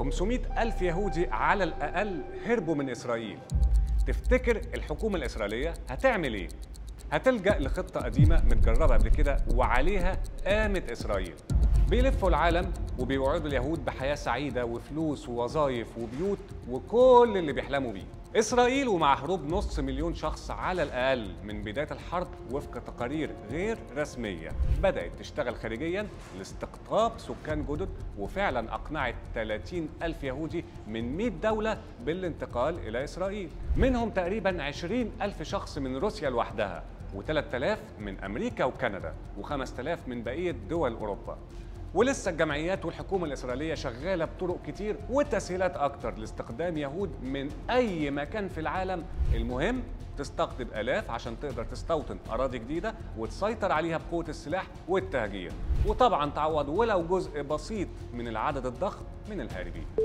500,000 يهودي على الأقل هربوا من إسرائيل. تفتكر الحكومة الإسرائيلية هتعمل إيه؟ هتلجأ لخطة قديمة متجربة قبل كده وعليها قامت إسرائيل. بيلفوا العالم وبيوعدوا اليهود بحياة سعيدة وفلوس ووظائف وبيوت وكل اللي بيحلموا بيه. إسرائيل ومع هروب 500,000 شخص على الأقل من بداية الحرب وفق تقارير غير رسمية بدأت تشتغل خارجياً لاستقطاب سكان جدد، وفعلاً أقنعت 30,000 يهودي من 100 دولة بالانتقال إلى إسرائيل، منهم تقريباً 20,000 شخص من روسيا لوحدها، و3,000 من أمريكا وكندا، و5,000 من بقية دول أوروبا. ولسه الجمعيات والحكومة الإسرائيلية شغالة بطرق كتير وتسهيلات أكتر لاستخدام يهود من أي مكان في العالم، المهم تستقطب آلاف عشان تقدر تستوطن أراضي جديدة وتسيطر عليها بقوة السلاح والتهجير، وطبعا تعوض ولو جزء بسيط من العدد الضخم من الهاربين.